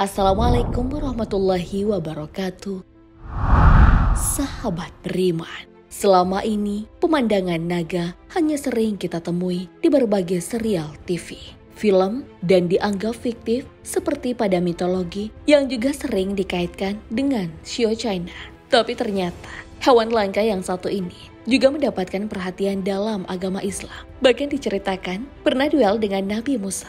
Assalamualaikum warahmatullahi wabarakatuh. Sahabat beriman, selama ini pemandangan naga hanya sering kita temui di berbagai serial TV, film, dan dianggap fiktif seperti pada mitologi yang juga sering dikaitkan dengan Shio China. Tapi ternyata hewan langka yang satu ini juga mendapatkan perhatian dalam agama Islam. Bahkan diceritakan pernah duel dengan Nabi Musa.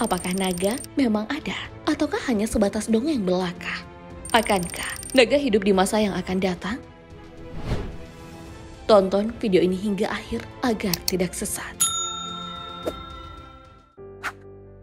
Apakah naga memang ada? Ataukah hanya sebatas dongeng belaka? Akankah naga hidup di masa yang akan datang? Tonton video ini hingga akhir agar tidak sesat.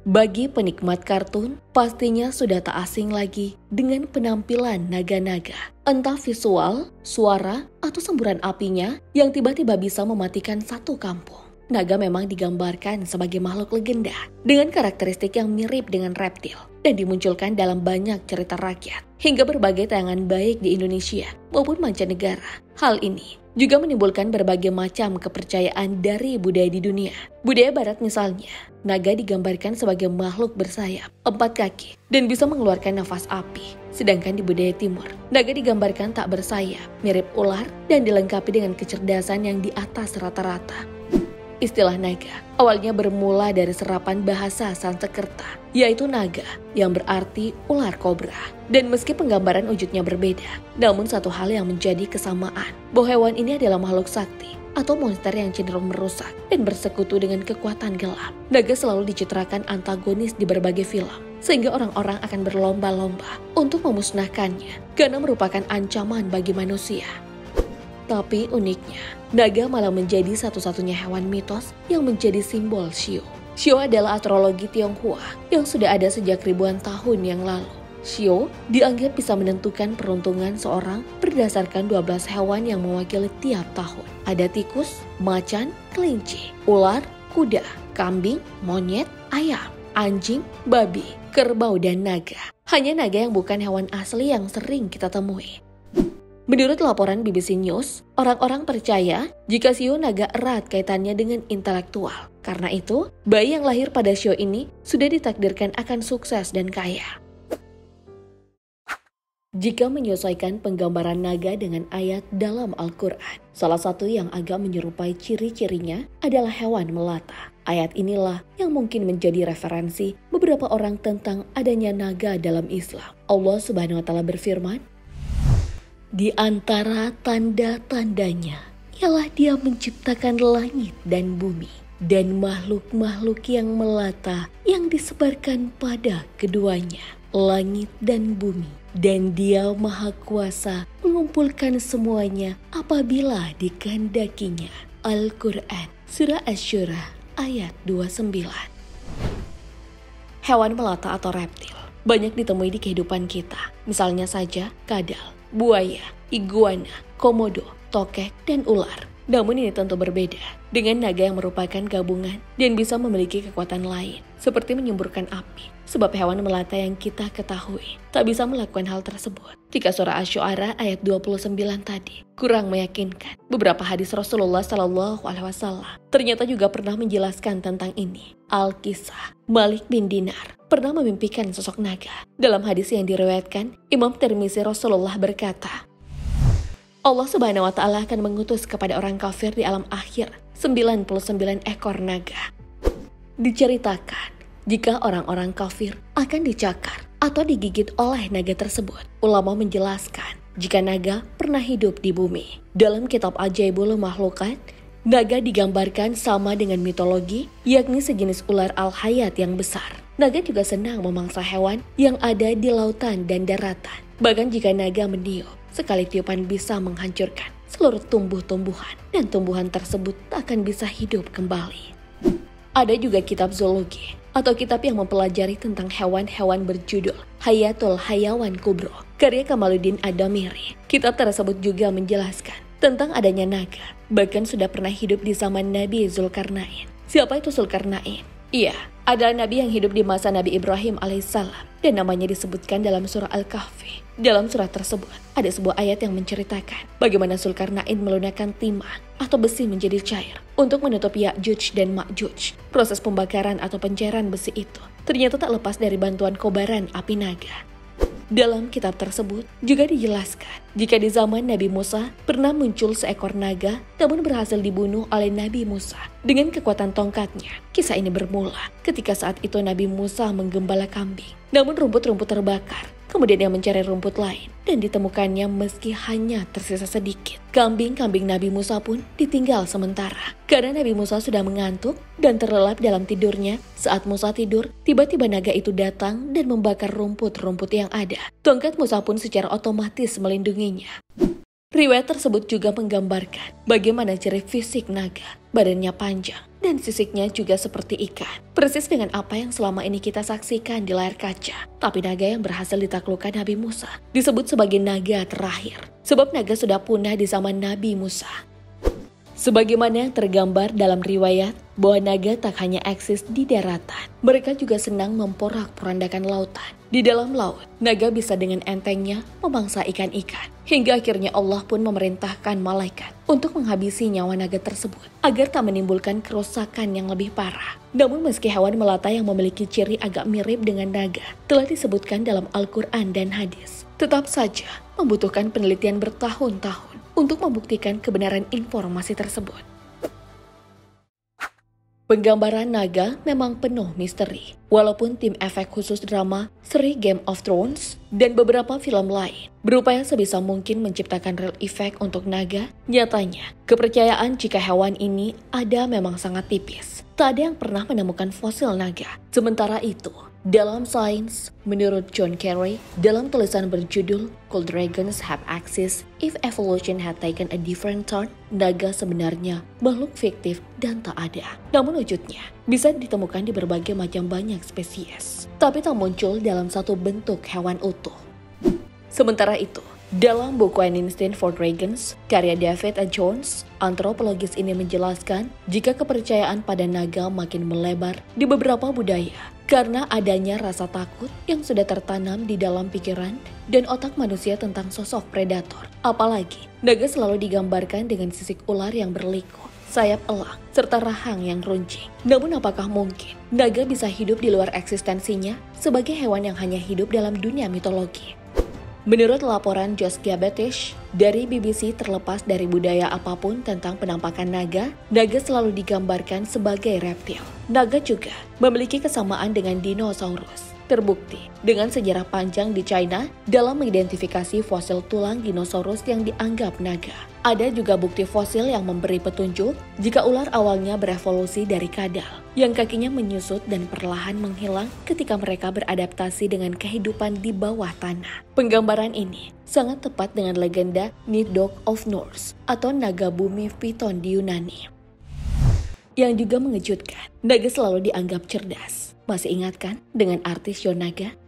Bagi penikmat kartun, pastinya sudah tak asing lagi dengan penampilan naga-naga. Entah visual, suara, atau semburan apinya yang tiba-tiba bisa mematikan satu kampung. Naga memang digambarkan sebagai makhluk legenda dengan karakteristik yang mirip dengan reptil dan dimunculkan dalam banyak cerita rakyat hingga berbagai tayangan baik di Indonesia maupun mancanegara. Hal ini juga menimbulkan berbagai macam kepercayaan dari budaya di dunia. Budaya barat misalnya, naga digambarkan sebagai makhluk bersayap, 4 kaki, dan bisa mengeluarkan nafas api. Sedangkan di budaya timur, naga digambarkan tak bersayap, mirip ular, dan dilengkapi dengan kecerdasan yang di atas rata-rata. Istilah naga awalnya bermula dari serapan bahasa Sansekerta, yaitu naga yang berarti ular kobra. Dan meski penggambaran wujudnya berbeda, namun satu hal yang menjadi kesamaan, bahwa hewan ini adalah makhluk sakti atau monster yang cenderung merusak dan bersekutu dengan kekuatan gelap. Naga selalu dicitrakan antagonis di berbagai film, sehingga orang-orang akan berlomba-lomba untuk memusnahkannya karena merupakan ancaman bagi manusia. Tapi uniknya, naga malah menjadi satu-satunya hewan mitos yang menjadi simbol Shio. Shio adalah astrologi Tionghoa yang sudah ada sejak ribuan tahun yang lalu. Shio dianggap bisa menentukan peruntungan seorang berdasarkan 12 hewan yang mewakili tiap tahun. Ada tikus, macan, kelinci, ular, kuda, kambing, monyet, ayam, anjing, babi, kerbau, dan naga. Hanya naga yang bukan hewan asli yang sering kita temui. Menurut laporan BBC News, orang-orang percaya jika Shio naga erat kaitannya dengan intelektual. Karena itu, bayi yang lahir pada Shio ini sudah ditakdirkan akan sukses dan kaya. Jika menyesuaikan penggambaran naga dengan ayat dalam Al-Quran, salah satu yang agak menyerupai ciri-cirinya adalah hewan melata. Ayat inilah yang mungkin menjadi referensi beberapa orang tentang adanya naga dalam Islam. Allah Subhanahu wa Ta'ala berfirman, "Di antara tanda-tandanya ialah Dia menciptakan langit dan bumi dan makhluk-makhluk yang melata yang disebarkan pada keduanya, langit dan bumi. Dan Dia Maha Kuasa mengumpulkan semuanya apabila dikehendakinya." Al-Quran, Surah Asy-Syura, ayat 29. Hewan melata atau reptil banyak ditemui di kehidupan kita. Misalnya saja kadal, buaya, iguana, komodo, tokek, dan ular. Namun ini tentu berbeda dengan naga yang merupakan gabungan dan bisa memiliki kekuatan lain, seperti menyemburkan api. Sebab hewan melata yang kita ketahui tak bisa melakukan hal tersebut. Jika surah Asy-Syu'ara ayat 29 tadi kurang meyakinkan, beberapa hadis Rasulullah SAW ternyata juga pernah menjelaskan tentang ini. Al-Kisah, Malik bin Dinar pernah memimpikan sosok naga. Dalam hadis yang diriwayatkan Imam Tirmidzi, Rasulullah berkata, "Allah Subhanahu wa Ta'ala akan mengutus kepada orang kafir di alam akhir 99 ekor naga." Diceritakan jika orang-orang kafir akan dicakar atau digigit oleh naga tersebut. Ulama menjelaskan jika naga pernah hidup di bumi. Dalam kitab Ajaibul Makhlukat, naga digambarkan sama dengan mitologi, yakni sejenis ular al-hayat yang besar. Naga juga senang memangsa hewan yang ada di lautan dan daratan. Bahkan jika naga meniup, sekali tiupan bisa menghancurkan seluruh tumbuh-tumbuhan, dan tumbuhan tersebut tak akan bisa hidup kembali. Ada juga kitab zoologi atau kitab yang mempelajari tentang hewan-hewan berjudul Hayatul Hayawan Kubro, karya Kamaluddin Adamiri. Kitab tersebut juga menjelaskan tentang adanya naga, bahkan sudah pernah hidup di zaman Nabi Zulkarnain. Siapa itu Zulkarnain? Iya, ada nabi yang hidup di masa Nabi Ibrahim alaihissalam dan namanya disebutkan dalam surah Al-Kahfi. Dalam surah tersebut, ada sebuah ayat yang menceritakan bagaimana Zulkarnain melunakkan timah atau besi menjadi cair untuk menutup Ya'juj dan Ma'juj. Proses pembakaran atau pencairan besi itu ternyata tak lepas dari bantuan kobaran api naga. Dalam kitab tersebut juga dijelaskan jika di zaman Nabi Musa pernah muncul seekor naga namun berhasil dibunuh oleh Nabi Musa dengan kekuatan tongkatnya. Kisah ini bermula ketika saat itu Nabi Musa menggembala kambing, namun rumput-rumput terbakar. Kemudian dia mencari rumput lain dan ditemukannya meski hanya tersisa sedikit. Kambing-kambing Nabi Musa pun ditinggal sementara karena Nabi Musa sudah mengantuk dan terlelap dalam tidurnya. Saat Musa tidur, tiba-tiba naga itu datang dan membakar rumput-rumput yang ada. Tongkat Musa pun secara otomatis melindunginya. Riwayat tersebut juga menggambarkan bagaimana ciri fisik naga. Badannya panjang dan sisiknya juga seperti ikan. Persis dengan apa yang selama ini kita saksikan di layar kaca. Tapi naga yang berhasil ditaklukkan Nabi Musa disebut sebagai naga terakhir. Sebab naga sudah punah di zaman Nabi Musa. Sebagaimana yang tergambar dalam riwayat bahwa naga tak hanya eksis di daratan. Mereka juga senang memporak-porandakan lautan. Di dalam laut, naga bisa dengan entengnya memangsa ikan-ikan. Hingga akhirnya Allah pun memerintahkan malaikat untuk menghabisi nyawa naga tersebut agar tak menimbulkan kerusakan yang lebih parah. Namun meski hewan melata yang memiliki ciri agak mirip dengan naga telah disebutkan dalam Al-Quran dan hadis, tetap saja membutuhkan penelitian bertahun-tahun untuk membuktikan kebenaran informasi tersebut. Penggambaran naga memang penuh misteri. Walaupun tim efek khusus drama, seri Game of Thrones, dan beberapa film lain berupaya sebisa mungkin menciptakan real effect untuk naga, nyatanya kepercayaan jika hewan ini ada memang sangat tipis. Tak ada yang pernah menemukan fosil naga. Sementara itu, dalam sains, menurut John Carey, dalam tulisan berjudul Could Dragons Have Axis If Evolution Had Taken a Different Turn, naga sebenarnya makhluk fiktif dan tak ada. Namun wujudnya bisa ditemukan di berbagai macam banyak spesies, tapi tak muncul dalam satu bentuk hewan utuh. Sementara itu, dalam buku An Instinct for Dragons, karya David A. Jones, antropologis ini menjelaskan jika kepercayaan pada naga makin melebar di beberapa budaya karena adanya rasa takut yang sudah tertanam di dalam pikiran dan otak manusia tentang sosok predator. Apalagi, naga selalu digambarkan dengan sisik ular yang berliku, sayap elang, serta rahang yang runcing. Namun apakah mungkin naga bisa hidup di luar eksistensinya sebagai hewan yang hanya hidup dalam dunia mitologi? Menurut laporan Josh Gabetish dari BBC, terlepas dari budaya apapun tentang penampakan naga, naga selalu digambarkan sebagai reptil. Naga juga memiliki kesamaan dengan dinosaurus. Terbukti dengan sejarah panjang di China dalam mengidentifikasi fosil tulang dinosaurus yang dianggap naga. Ada juga bukti fosil yang memberi petunjuk jika ular awalnya berevolusi dari kadal, yang kakinya menyusut dan perlahan menghilang ketika mereka beradaptasi dengan kehidupan di bawah tanah. Penggambaran ini sangat tepat dengan legenda Nidhogg of Norse atau naga bumi Python di Yunani. Yang juga mengejutkan, naga selalu dianggap cerdas. Masih ingatkan dengan artis Shio?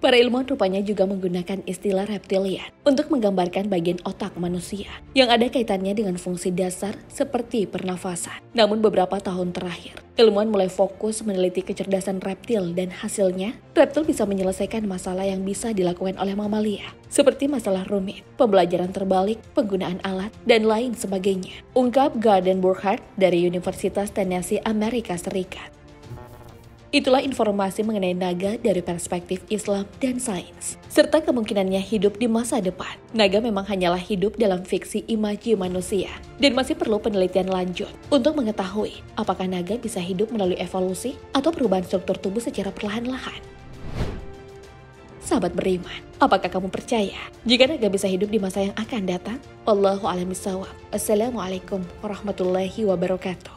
Para ilmuwan rupanya juga menggunakan istilah reptilian untuk menggambarkan bagian otak manusia yang ada kaitannya dengan fungsi dasar seperti pernafasan. Namun beberapa tahun terakhir, ilmuwan mulai fokus meneliti kecerdasan reptil dan hasilnya, reptil bisa menyelesaikan masalah yang bisa dilakukan oleh mamalia, seperti masalah rumit, pembelajaran terbalik, penggunaan alat, dan lain sebagainya. Ungkap Garden Burkhardt dari Universitas Tennessee, Amerika Serikat. Itulah informasi mengenai naga dari perspektif Islam dan sains, serta kemungkinannya hidup di masa depan. Naga memang hanyalah hidup dalam fiksi imaji manusia, dan masih perlu penelitian lanjut untuk mengetahui apakah naga bisa hidup melalui evolusi atau perubahan struktur tubuh secara perlahan-lahan. Sahabat beriman, apakah kamu percaya jika naga bisa hidup di masa yang akan datang? Wallahu a'lam bishawab. Assalamualaikum warahmatullahi wabarakatuh.